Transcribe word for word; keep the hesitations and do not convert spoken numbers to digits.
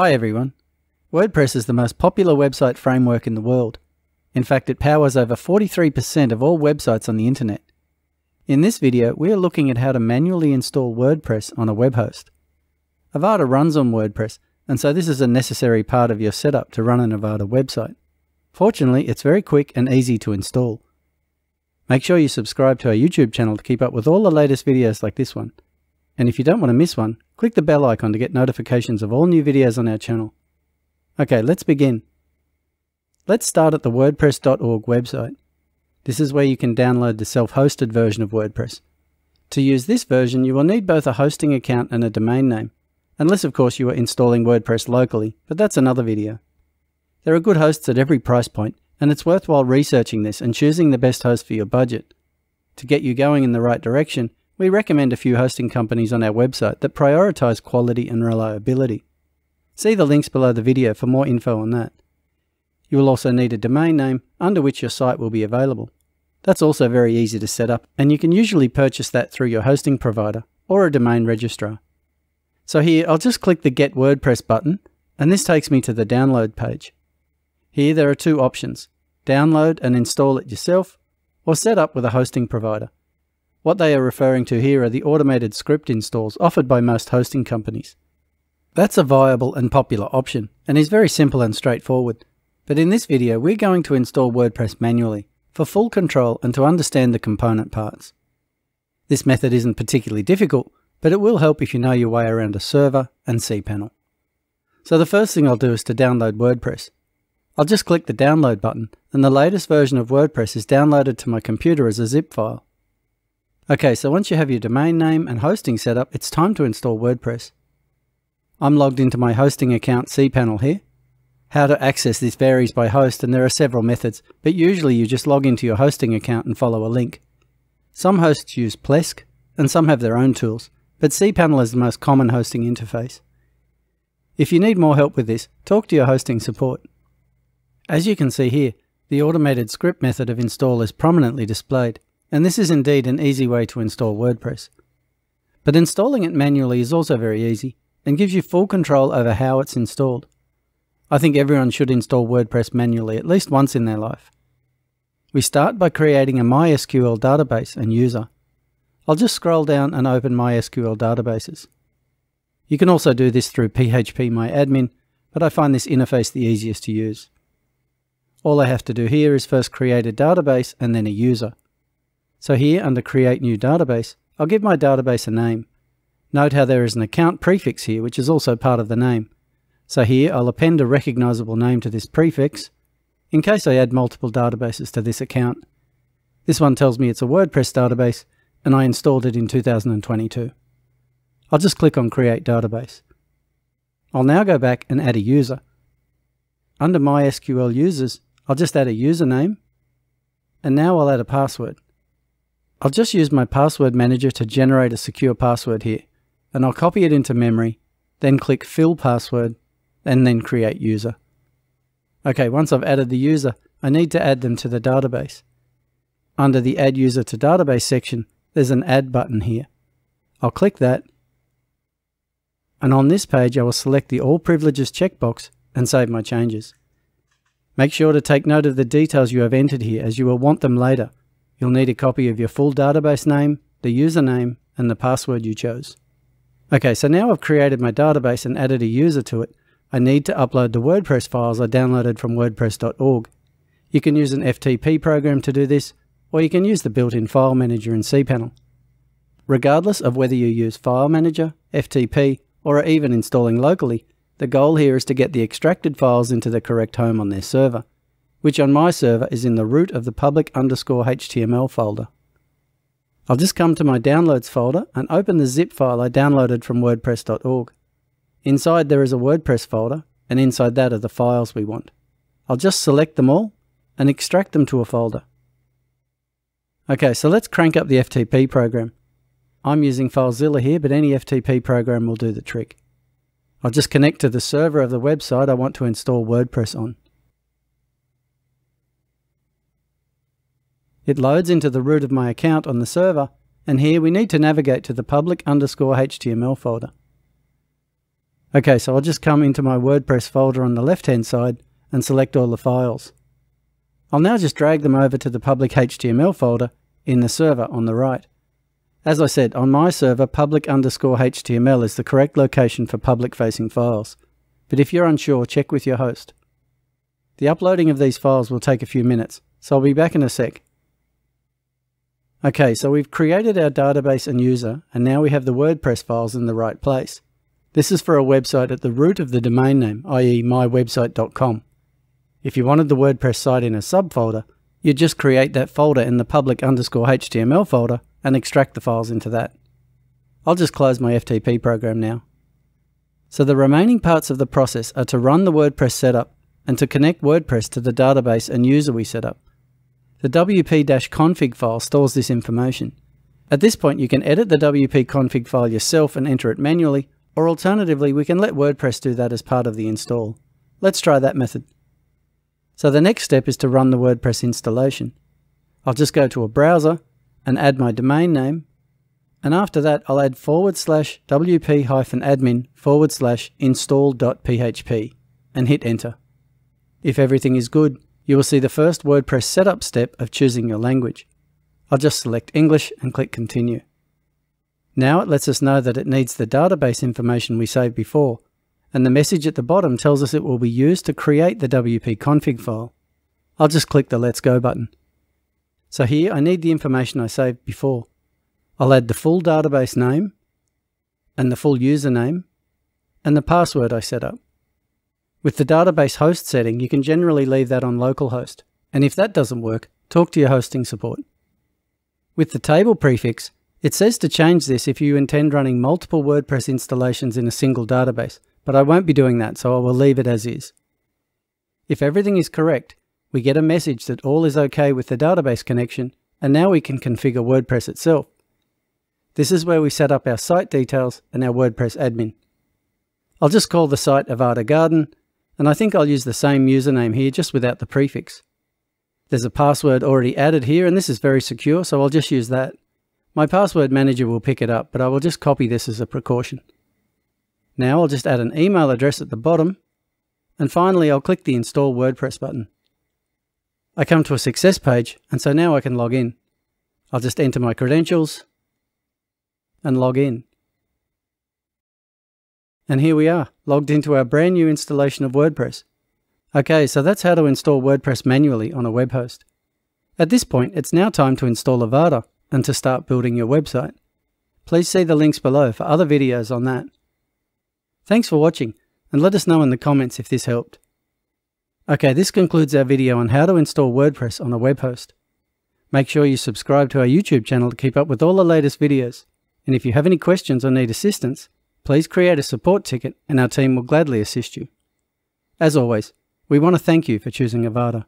Hi everyone. WordPress is the most popular website framework in the world. In fact, it powers over forty-three percent of all websites on the internet. In this video, we are looking at how to manually install WordPress on a web host. Avada runs on WordPress, and so this is a necessary part of your setup to run an Avada website. Fortunately, it's very quick and easy to install. Make sure you subscribe to our YouTube channel to keep up with all the latest videos like this one. And if you don't want to miss one, click the bell icon to get notifications of all new videos on our channel. Okay, let's begin. Let's start at the WordPress dot org website. This is where you can download the self-hosted version of WordPress. To use this version, you will need both a hosting account and a domain name, unless of course you are installing WordPress locally, but that's another video. There are good hosts at every price point, and it's worthwhile researching this and choosing the best host for your budget. To get you going in the right direction, we recommend a few hosting companies on our website that prioritize quality and reliability. See the links below the video for more info on that. You will also need a domain name under which your site will be available. That's also very easy to set up, and you can usually purchase that through your hosting provider or a domain registrar. So here I'll just click the Get WordPress button, and this takes me to the download page. Here there are two options: download and install it yourself, or set up with a hosting provider. What they are referring to here are the automated script installs offered by most hosting companies. That's a viable and popular option, and is very simple and straightforward. But in this video, we're going to install WordPress manually, for full control and to understand the component parts. This method isn't particularly difficult, but it will help if you know your way around a server and cPanel. So the first thing I'll do is to download WordPress. I'll just click the download button, and the latest version of WordPress is downloaded to my computer as a zip file. Okay, so once you have your domain name and hosting set up, it's time to install WordPress. I'm logged into my hosting account cPanel here. How to access this varies by host, and there are several methods, but usually you just log into your hosting account and follow a link. Some hosts use Plesk, and some have their own tools, but cPanel is the most common hosting interface. If you need more help with this, talk to your hosting support. As you can see here, the automated script method of install is prominently displayed. And this is indeed an easy way to install WordPress. But installing it manually is also very easy, and gives you full control over how it's installed. I think everyone should install WordPress manually at least once in their life. We start by creating a MySQL database and user. I'll just scroll down and open MySQL databases. You can also do this through phpMyAdmin, but I find this interface the easiest to use. All I have to do here is first create a database and then a user. So here, under Create New Database, I'll give my database a name. Note how there is an account prefix here, which is also part of the name. So here, I'll append a recognizable name to this prefix, in case I add multiple databases to this account. This one tells me it's a WordPress database, and I installed it in two thousand twenty-two. I'll just click on Create Database. I'll now go back and add a user. Under MySQL Users, I'll just add a username, and now I'll add a password. I'll just use my password manager to generate a secure password here, and I'll copy it into memory, then click Fill Password, and then Create User. Okay, once I've added the user, I need to add them to the database. Under the Add User to Database section, there's an Add button here. I'll click that, and on this page I will select the All Privileges checkbox and save my changes. Make sure to take note of the details you have entered here, as you will want them later. You'll need a copy of your full database name, the username, and the password you chose. Okay, so now I've created my database and added a user to it, I need to upload the WordPress files I downloaded from WordPress dot org. You can use an F T P program to do this, or you can use the built-in file manager in cPanel. Regardless of whether you use File Manager, F T P, or are even installing locally, the goal here is to get the extracted files into the correct home on their server, which on my server is in the root of the public underscore H T M L folder. I'll just come to my downloads folder and open the zip file I downloaded from WordPress dot org. Inside there is a WordPress folder, and inside that are the files we want. I'll just select them all and extract them to a folder. Okay, so let's crank up the F T P program. I'm using FileZilla here, but any F T P program will do the trick. I'll just connect to the server of the website I want to install WordPress on. It loads into the root of my account on the server, and here we need to navigate to the public underscore H T M L folder. Okay, so I'll just come into my WordPress folder on the left-hand side and select all the files. I'll now just drag them over to the public H T M L folder in the server on the right. As I said, on my server, public underscore H T M L is the correct location for public-facing files. But if you're unsure, check with your host. The uploading of these files will take a few minutes, so I'll be back in a sec. Okay, so we've created our database and user, and now we have the WordPress files in the right place. This is for a website at the root of the domain name, that is my website dot com. If you wanted the WordPress site in a subfolder, you just create that folder in the public underscore H T M L folder and extract the files into that. I'll just close my F T P program now. So the remaining parts of the process are to run the WordPress setup and to connect WordPress to the database and user we set up. The w p config file stores this information. At this point, you can edit the w p config file yourself and enter it manually, or alternatively, we can let WordPress do that as part of the install. Let's try that method. So the next step is to run the WordPress installation. I'll just go to a browser and add my domain name, and after that I'll add forward slash wp-admin forward slash install.php and hit enter. If everything is good, you will see the first WordPress setup step of choosing your language. I'll just select English and click continue. Now it lets us know that it needs the database information we saved before, and the message at the bottom tells us it will be used to create the w p config file. I'll just click the Let's Go button. So here I need the information I saved before. I'll add the full database name, and the full username, and the password I set up. With the database host setting, you can generally leave that on localhost, and if that doesn't work, talk to your hosting support. With the table prefix, it says to change this if you intend running multiple WordPress installations in a single database, but I won't be doing that, so I will leave it as is. If everything is correct, we get a message that all is okay with the database connection, and now we can configure WordPress itself. This is where we set up our site details and our WordPress admin. I'll just call the site Avada Garden, and I think I'll use the same username here, just without the prefix. There's a password already added here, and this is very secure, so I'll just use that. My password manager will pick it up, but I will just copy this as a precaution. Now I'll just add an email address at the bottom, and finally I'll click the Install WordPress button. I come to a success page, and so now I can log in. I'll just enter my credentials, and log in. And here we are, logged into our brand new installation of WordPress. Okay, so that's how to install WordPress manually on a web host. At this point, it's now time to install Avada, and to start building your website. Please see the links below for other videos on that. Thanks for watching, and let us know in the comments if this helped. Okay, this concludes our video on how to install WordPress on a web host. Make sure you subscribe to our YouTube channel to keep up with all the latest videos, and if you have any questions or need assistance, please create a support ticket and our team will gladly assist you. As always, we want to thank you for choosing Avada.